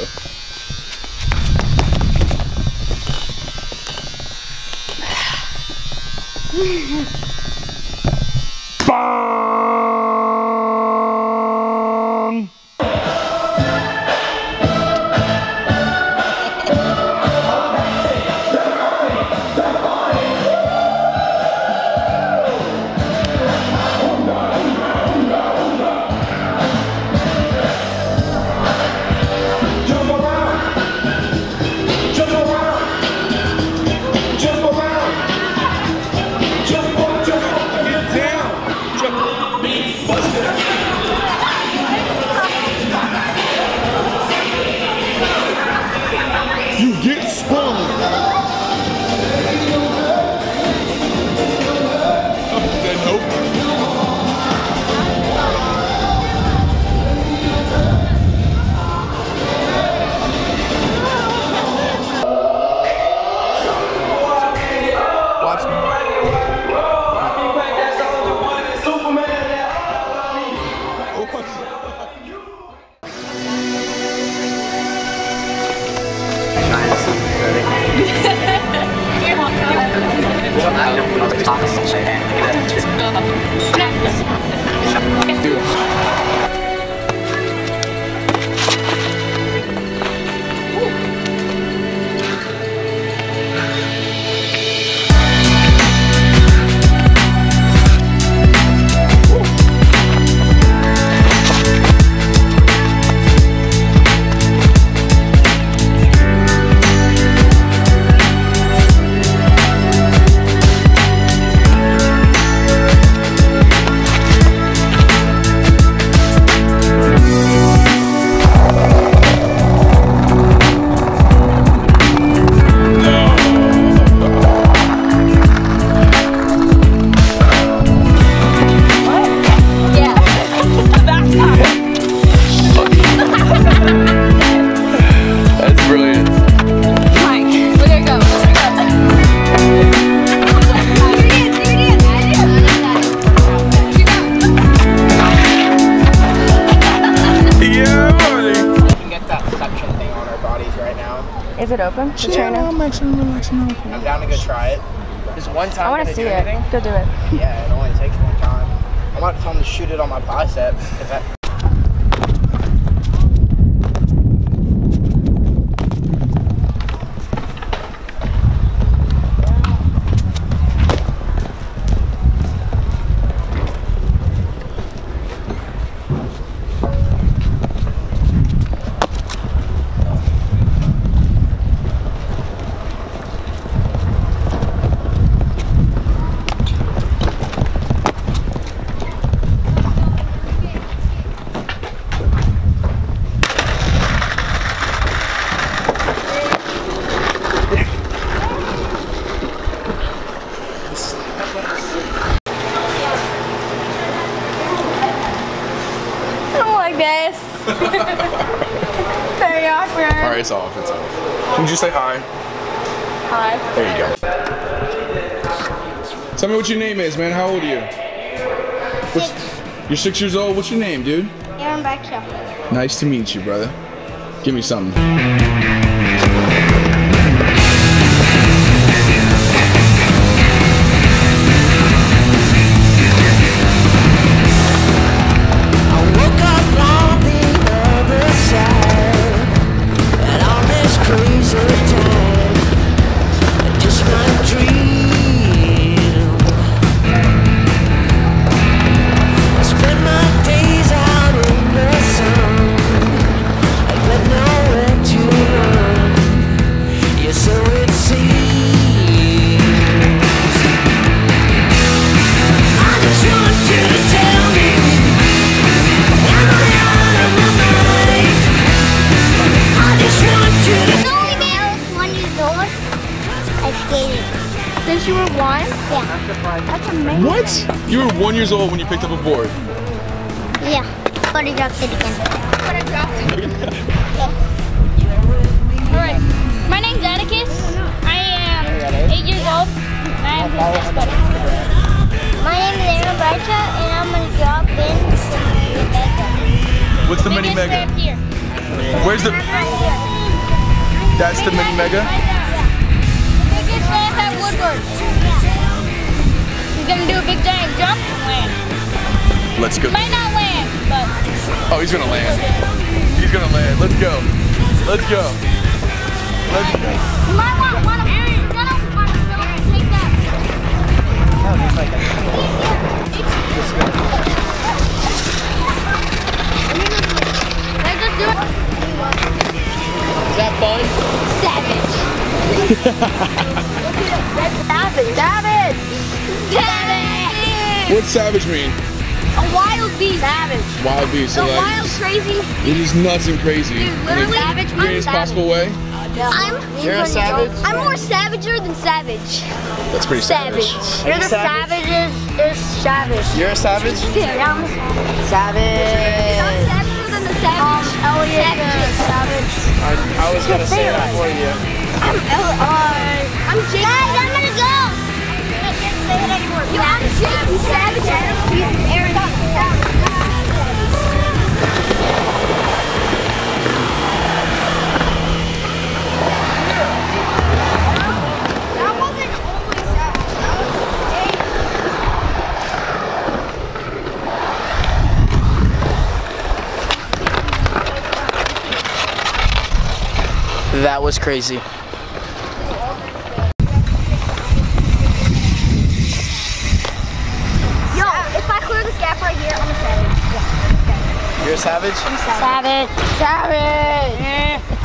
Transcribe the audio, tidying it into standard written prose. go. Bang! Is it open? The trainer? I'm actually relaxing. I'm down to go try it. This one time I want to see it. Go do it. Yeah, it only takes one time. I might tell them to shoot it on my bicep. If that very awkward. Alright, it's off, it's off. Can you say hi? Hi. There you go. Tell me what your name is, man. How old are you? You're 6 years old? What's your name, dude? Aaron Barca. Nice to meet you, brother. Give me something. You were one? Yeah. That's amazing. What? You were 1 year old when you picked up a board? Yeah. But I dropped it again. But I dropped it again. Yeah. Alright. My name's Atticus. I am 8 years old. I am his best buddy. My name is Aaron Barca, and I'm going to drop in some mini mega. What's the mini mega? Right here. Where's the... That's the mini mega? The biggest land's at Woodward. He's gonna do a big giant jump and land. Let's go. He might not land, but... Oh, he's gonna land. He's gonna land. Let's go. Let's go. Let's go. You might want one of them. Take that. No, just like that. Let's go. Is that fun? Savage. Savage. Savage. Savage. What's savage mean? A wild beast. Savage. Wild beast. A so wild, like, crazy. It is nuts and crazy. Dude, literally, in the greatest possible way. You're a savage? I'm more savager than savage. That's pretty savage. You're the savagest savage. You're a savage? Yeah, I'm a savage. Savage. I'm savager than the savage. I was gonna say that for you. I'm Jason. Guys, I'm gonna go. I can't say that anymore. You are Jason Savage. Aaron Barca. That was crazy. Yo, if I clear this gap right here, I'm a savage. You're a savage? I'm a savage. Savage. Savage. Yeah.